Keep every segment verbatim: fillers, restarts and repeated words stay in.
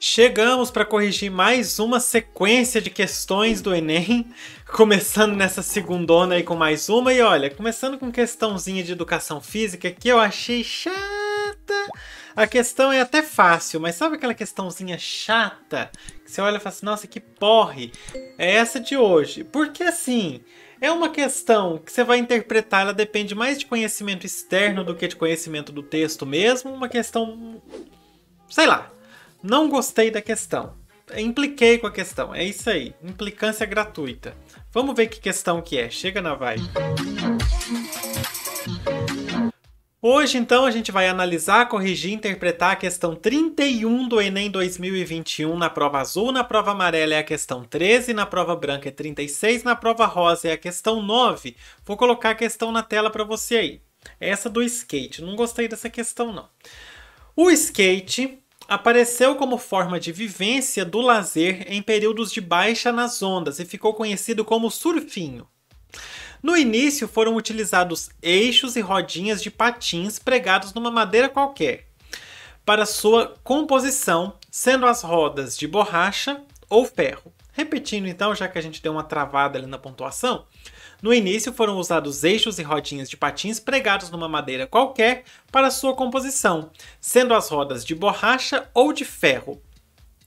Chegamos para corrigir mais uma sequência de questões do Enem, começando nessa segundona aí com mais uma. E olha, começando com questãozinha de educação física que eu achei chata. A questão é até fácil, mas sabe aquela questãozinha chata? Que você olha e fala assim, nossa, que porre. É essa de hoje. Porque assim, é uma questão que você vai interpretar, ela depende mais de conhecimento externo do que de conhecimento do texto mesmo. Uma questão, sei lá. Não gostei da questão. Impliquei com a questão. É isso aí. Implicância gratuita. Vamos ver que questão que é. Chega na vibe. Hoje, então, a gente vai analisar, corrigir e interpretar a questão trinta e um do Enem dois mil e vinte e um na prova azul. Na prova amarela é a questão treze, na prova branca é trinta e seis, na prova rosa é a questão nove. Vou colocar a questão na tela para você aí. Essa do skate. Não gostei dessa questão, não. O skate apareceu como forma de vivência do lazer em períodos de baixa nas ondas e ficou conhecido como surfinho. No início foram utilizados eixos e rodinhas de patins pregados numa madeira qualquer, para sua composição, sendo as rodas de borracha ou ferro. Repetindo então, já que a gente deu uma travada ali na pontuação, no início foram usados eixos e rodinhas de patins pregados numa madeira qualquer para sua composição, sendo as rodas de borracha ou de ferro.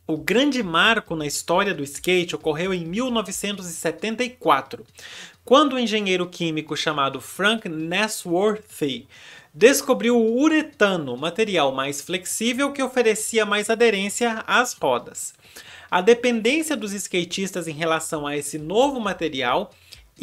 O grande marco na história do skate ocorreu em mil novecentos e setenta e quatro, quando o engenheiro químico chamado Frank Nasworthy descobriu o uretano, material mais flexível que oferecia mais aderência às rodas. A dependência dos skatistas em relação a esse novo material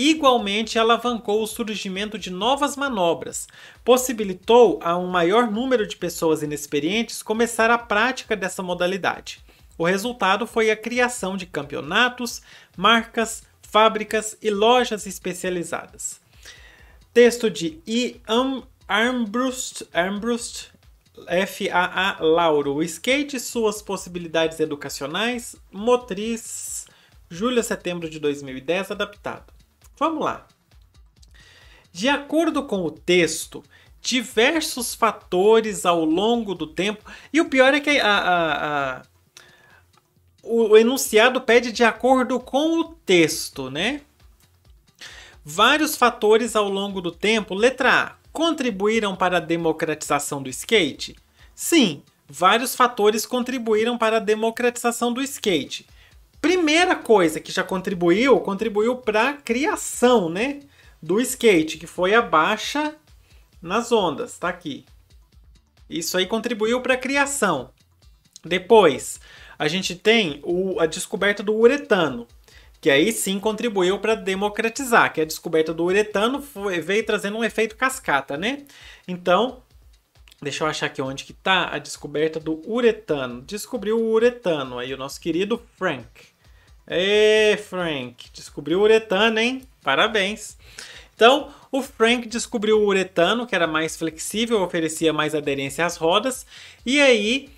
igualmente alavancou o surgimento de novas manobras, possibilitou a um maior número de pessoas inexperientes começar a prática dessa modalidade. O resultado foi a criação de campeonatos, marcas, fábricas e lojas especializadas. Texto de I. Armbrust, Armbrust F A A Lauro, o skate, suas possibilidades educacionais, Motriz, julho a setembro de dois mil e dez, adaptado. Vamos lá. De acordo com o texto, diversos fatores ao longo do tempo. E o pior é que a, a, a, o enunciado pede de acordo com o texto, né? Vários fatores ao longo do tempo. Letra A. Contribuíram para a democratização do skate? Sim, vários fatores contribuíram para a democratização do skate. Primeira coisa que já contribuiu, contribuiu para a criação, né, do skate, que foi a baixa nas ondas, tá aqui. Isso aí contribuiu para a criação. Depois, a gente tem o, a descoberta do uretano, que aí sim contribuiu para democratizar, que a descoberta do uretano foi, veio trazendo um efeito cascata, né? Então, deixa eu achar aqui onde que tá a descoberta do uretano. Descobriu o uretano aí, o nosso querido Frank. Ê, Frank, descobriu o uretano, hein? Parabéns! Então, o Frank descobriu o uretano, que era mais flexível, oferecia mais aderência às rodas, e aí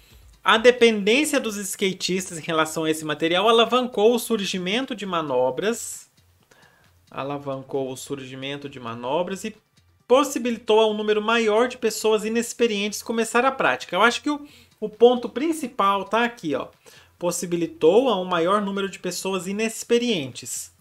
a dependência dos skatistas em relação a esse material alavancou o surgimento de manobras, alavancou o surgimento de manobras e possibilitou a um número maior de pessoas inexperientes começar a prática. Eu acho que o, o ponto principal tá aqui, ó. Possibilitou a um maior número de pessoas inexperientes.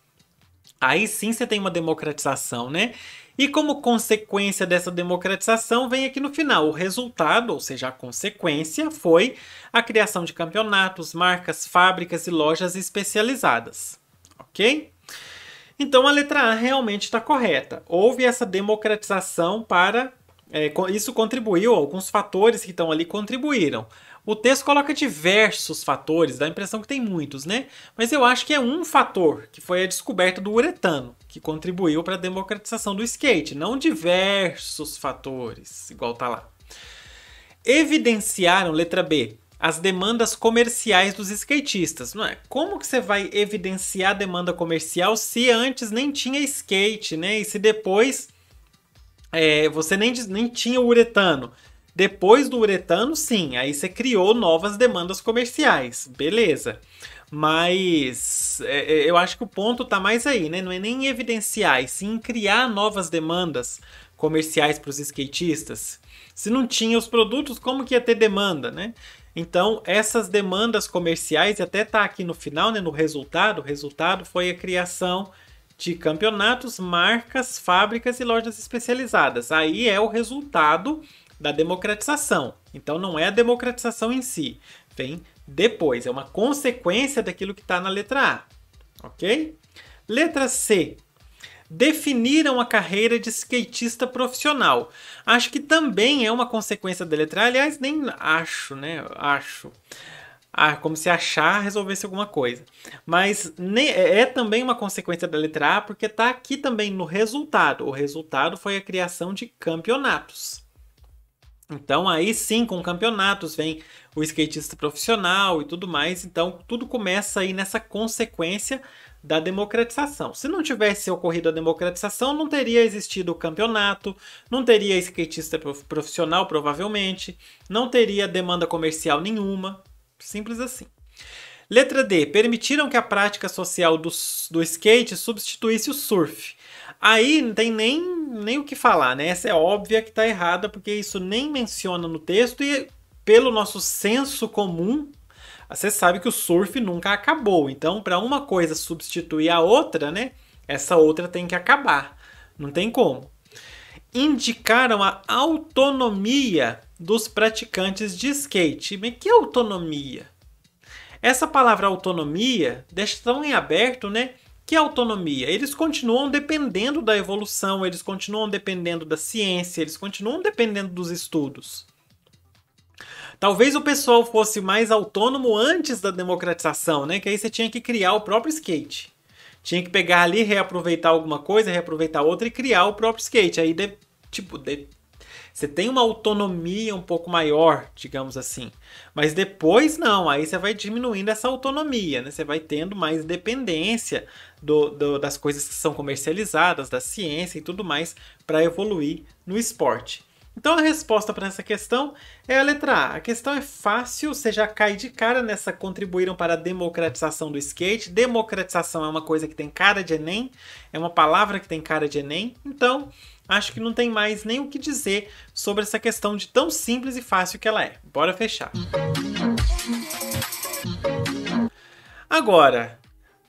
Aí sim você tem uma democratização, né? E como consequência dessa democratização, vem aqui no final. O resultado, ou seja, a consequência, foi a criação de campeonatos, marcas, fábricas e lojas especializadas. Ok? Então, a letra A realmente está correta. Houve essa democratização para... É, isso contribuiu, alguns fatores que estão ali contribuíram. O texto coloca diversos fatores, dá a impressão que tem muitos, né? Mas eu acho que é um fator, que foi a descoberta do uretano, que contribuiu para a democratização do skate, não diversos fatores, igual tá lá. Evidenciaram, letra B, as demandas comerciais dos skatistas. Não é? Como que você vai evidenciar a demanda comercial se antes nem tinha skate, né? E se depois é, você nem, nem tinha o uretano? Depois do uretano, sim, aí você criou novas demandas comerciais, beleza. Mas é, eu acho que o ponto tá mais aí, né? Não é nem evidenciar, e sim criar novas demandas comerciais para os skatistas. Se não tinha os produtos, como que ia ter demanda, né? Então, essas demandas comerciais, até tá aqui no final, né, no resultado, o resultado foi a criação de campeonatos, marcas, fábricas e lojas especializadas. Aí é o resultado da democratização. Então, não é a democratização em si, vem depois, é uma consequência daquilo que está na letra A, ok? Letra C. Definiram a carreira de skatista profissional. Acho que também é uma consequência da letra A. Aliás, nem acho, né? Acho. Ah, como se achar resolvesse alguma coisa. Mas é também uma consequência da letra A, porque está aqui também no resultado. O resultado foi a criação de campeonatos. Então, aí sim, com campeonatos, vem o skatista profissional e tudo mais. Então, tudo começa aí nessa consequência da democratização. Se não tivesse ocorrido a democratização, não teria existido o campeonato, não teria skatista profissional, provavelmente, não teria demanda comercial nenhuma. Simples assim. Letra D. Permitiram que a prática social do, do skate substituísse o surf. Aí não tem nem, nem o que falar, né? Essa é óbvia que está errada, porque isso nem menciona no texto e, pelo nosso senso comum, você sabe que o surf nunca acabou. Então, para uma coisa substituir a outra, né? Essa outra tem que acabar. Não tem como. Indicaram a autonomia dos praticantes de skate. Mas que autonomia? Essa palavra autonomia deixa tão em aberto, né? Que autonomia? Eles continuam dependendo da evolução, eles continuam dependendo da ciência, eles continuam dependendo dos estudos. Talvez o pessoal fosse mais autônomo antes da democratização, né? Que aí você tinha que criar o próprio skate. Tinha que pegar ali, reaproveitar alguma coisa, reaproveitar outra e criar o próprio skate. Aí, de, tipo, de, você tem uma autonomia um pouco maior, digamos assim. Mas depois não, aí você vai diminuindo essa autonomia, né? Você vai tendo mais dependência do, do, das coisas que são comercializadas, da ciência e tudo mais, para evoluir no esporte. Então a resposta para essa questão é a letra A. A questão é fácil, você já cai de cara nessa contribuíram para a democratização do skate. Democratização é uma coisa que tem cara de Enem, é uma palavra que tem cara de Enem, então... Acho que não tem mais nem o que dizer sobre essa questão de tão simples e fácil que ela é. Bora fechar. Agora,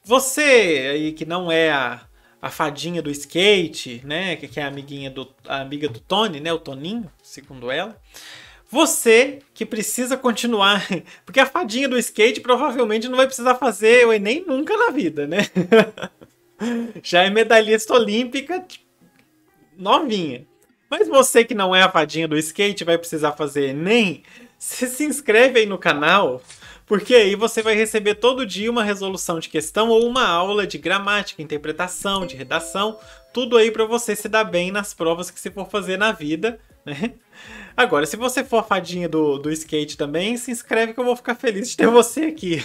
você aí que não é a, a fadinha do skate, né? Que é a, amiguinha do, a amiga do Tony, né? O Toninho, segundo ela. Você que precisa continuar, porque a fadinha do skate provavelmente não vai precisar fazer o Enem nunca na vida, né? Já é medalhista olímpica... novinha. Mas você que não é a fadinha do skate vai precisar fazer Enem, se, se inscreve aí no canal, porque aí você vai receber todo dia uma resolução de questão ou uma aula de gramática, interpretação, de redação, tudo aí para você se dar bem nas provas que você for fazer na vida, né? Agora, se você for a fadinha do, do skate também, se inscreve que eu vou ficar feliz de ter você aqui.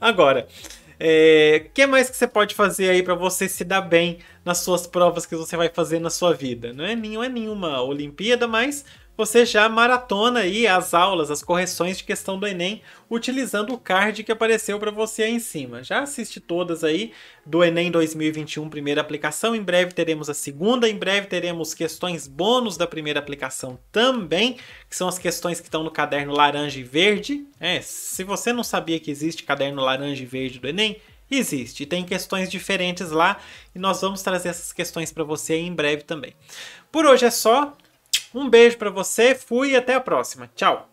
Agora... O é, que mais que você pode fazer aí para você se dar bem nas suas provas que você vai fazer na sua vida? Não é, não é nenhuma Olimpíada, mas você já maratona aí as aulas, as correções de questão do Enem, utilizando o card que apareceu para você aí em cima. Já assiste todas aí do Enem dois mil e vinte e um, primeira aplicação. Em breve teremos a segunda, em breve teremos questões bônus da primeira aplicação também, que são as questões que estão no caderno laranja e verde. É, se você não sabia que existe caderno laranja e verde do Enem, existe, tem questões diferentes lá e nós vamos trazer essas questões para você aí em breve também. Por hoje é só, um beijo para você, fui e até a próxima. Tchau!